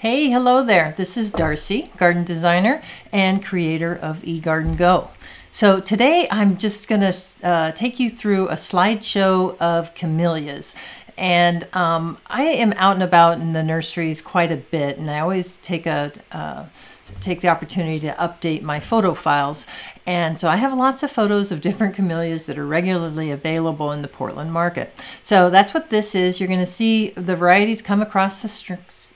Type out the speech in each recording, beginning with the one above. Hey, hello there. This is Darcy, garden designer and creator of eGardenGo. So today I'm just going to take you through a slideshow of camellias. And I am out and about in the nurseries quite a bit, and I always take a take the opportunity to update my photo files. And so I have lots of photos of different camellias that are regularly available in the Portland market. So that's what this is. You're going to see the varieties come across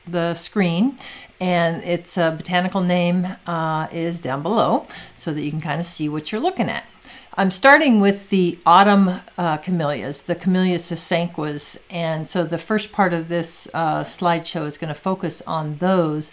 the screen, and its botanical name is down below so that you can kind of see what you're looking at. I'm starting with the autumn camellias, the Camellia sasanquas. And so the first part of this slideshow is going to focus on those.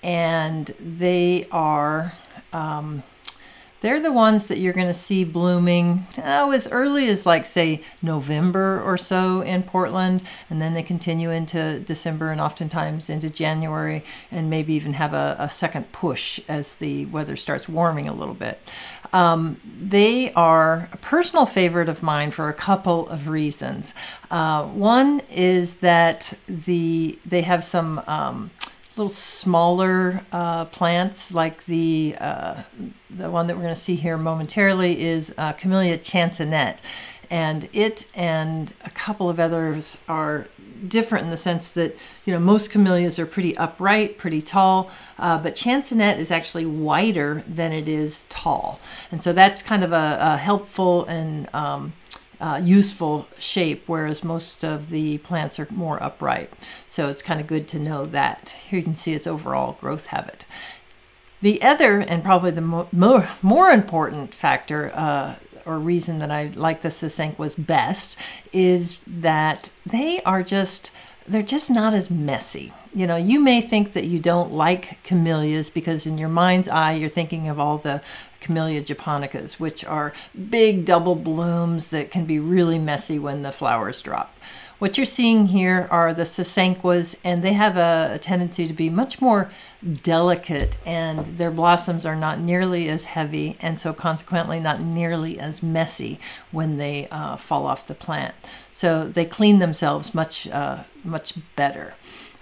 And they are, they're the ones that you're going to see blooming as early as, like, say, November or so in Portland, and then they continue into December and oftentimes into January, and maybe even have a second push as the weather starts warming a little bit. They are a personal favorite of mine for a couple of reasons. One is that they have some little smaller plants, like the one that we're going to see here momentarily is Camellia chansonette, and it and a couple of others are different in the sense that, you know, most camellias are pretty upright, pretty tall, but chansonette is actually wider than it is tall, and so that's kind of a helpful and useful shape, whereas most of the plants are more upright. So it's kind of good to know that. Here you can see its overall growth habit. The other, and probably the more important factor or reason that I like the sasanquas best, is that they are just, they're just not as messy. You know, you may think that you don't like camellias because in your mind's eye you're thinking of all the Camellia japonicas, which are big double blooms that can be really messy when the flowers drop. What you're seeing here are the sasanquas, and they have a tendency to be much more delicate, and their blossoms are not nearly as heavy, and so consequently not nearly as messy when they fall off the plant. So they clean themselves much better.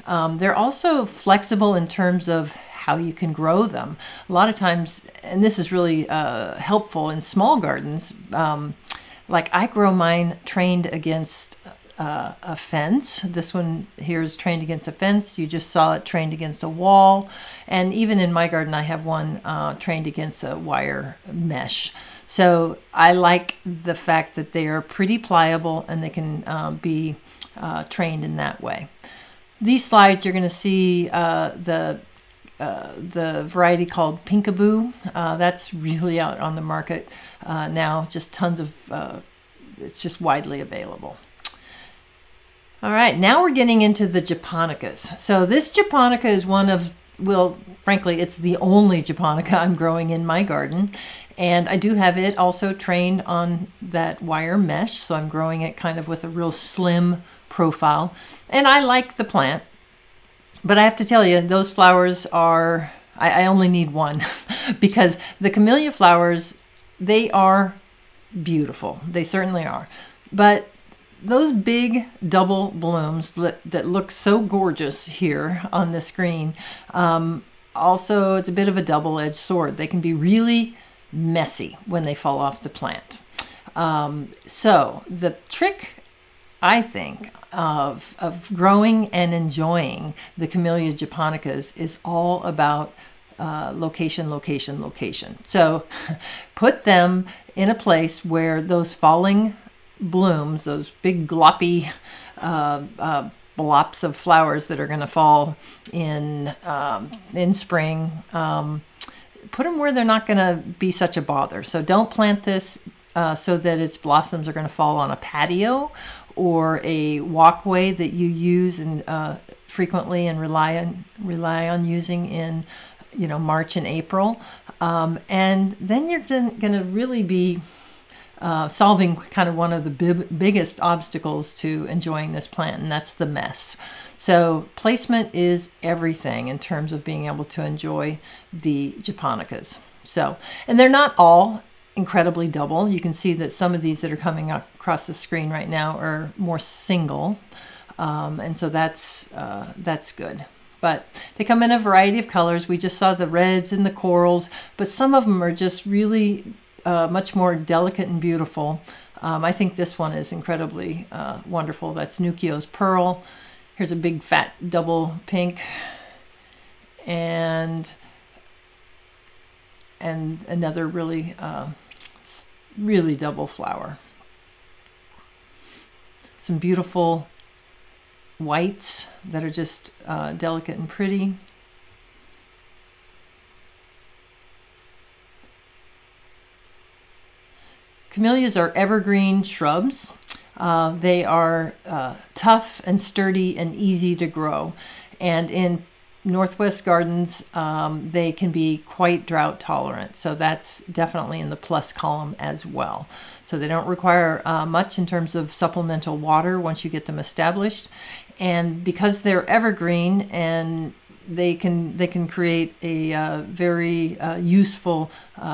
They're also flexible in terms of how you can grow them. A lot of times, and this is really helpful in small gardens, like I grow mine trained against a fence. This one here is trained against a fence. You just saw it trained against a wall. And even in my garden, I have one trained against a wire mesh. So I like the fact that they are pretty pliable and they can be trained in that way. These slides, you're going to see the variety called Pinkaboo. That's really out on the market now, just tons of, it's just widely available. All right, now we're getting into the japonicas. So this japonica is one of, well, frankly, it's the only japonica I'm growing in my garden. And I do have it also trained on that wire mesh. So I'm growing it kind of with a real slim profile. And I like the plant. But I have to tell you, those flowers are, I only need one because the camellia flowers, they are beautiful. They certainly are. But those big double blooms that look so gorgeous here on the screen, also it's a bit of a double-edged sword. They can be really messy when they fall off the plant. So the trick, I think, of growing and enjoying the Camellia japonicas is all about location, location, location. So put them in a place where those falling blooms, those big gloppy blobs of flowers that are going to fall in spring, put them where they're not going to be such a bother. So don't plant this so that its blossoms are going to fall on a patio or a walkway that you use and frequently and rely on using in, you know, March and April, and then you're going to really be solving kind of one of the biggest obstacles to enjoying this plant, and that's the mess. So placement is everything in terms of being able to enjoy the japonicas. So, and they're not all incredibly double. You can see that some of these that are coming across the screen right now are more single, and so that's good. but they come in a variety of colors. We just saw the reds and the corals, but some of them are just really much more delicate and beautiful. I think this one is incredibly wonderful. That's Nukio's Pearl. Here's a big fat double pink, and another really really double flower. Some beautiful whites that are just delicate and pretty. Camellias are evergreen shrubs. They are tough and sturdy and easy to grow. And in Northwest Gardens, they can be quite drought tolerant. So that's definitely in the plus column as well. So they don't require much in terms of supplemental water once you get them established. And because they're evergreen, and they can create a very useful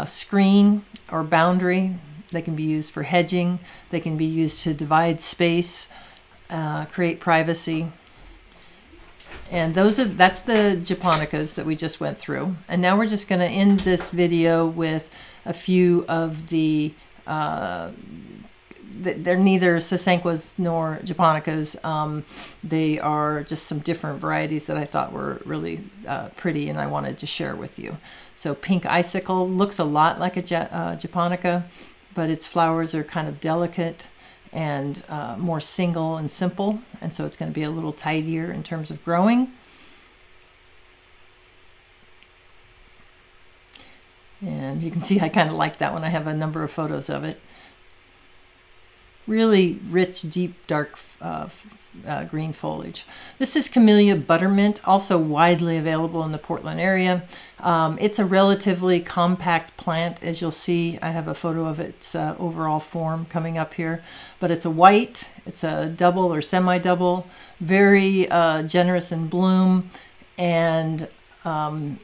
screen or boundary. They can be used for hedging. They can be used to divide space, create privacy. And that's the japonicas that we just went through. And now we're just gonna end this video with a few of the, they're neither sasanquas nor japonicas. They are just some different varieties that I thought were really pretty, and I wanted to share with you. So pink icicle looks a lot like a japonica, but its flowers are kind of delicate and more single and simple. And so it's going to be a little tidier in terms of growing. And you can see I kind of like that one. I have a number of photos of it. Really rich, deep, dark green foliage. This is Camellia buttermint, also widely available in the Portland area. It's a relatively compact plant, as you'll see. I have a photo of its overall form coming up here, but it's a white, it's a double or semi-double, very generous in bloom, and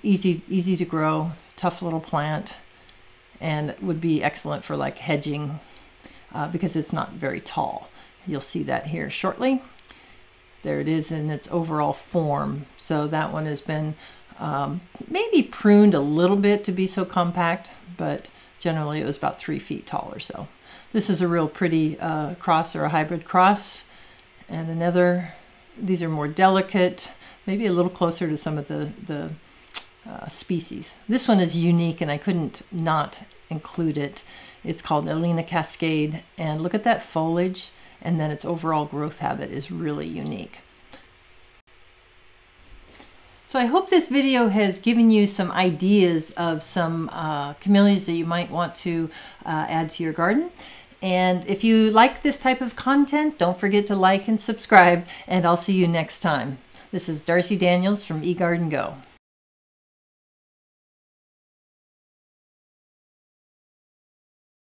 easy to grow, tough little plant, and would be excellent for like hedging. Because it's not very tall. You'll see that here shortly. There it is in its overall form. So that one has been maybe pruned a little bit to be so compact, but generally it was about 3 feet tall or so. This is a real pretty cross, or a hybrid cross. And another, these are more delicate, maybe a little closer to some of the species. This one is unique, and I couldn't not include it. It's called Elena Cascade, and look at that foliage, and then its overall growth habit is really unique. So I hope this video has given you some ideas of some camellias that you might want to add to your garden. And if you like this type of content, don't forget to like and subscribe, and I'll see you next time. This is Darcy Daniels from eGardenGo.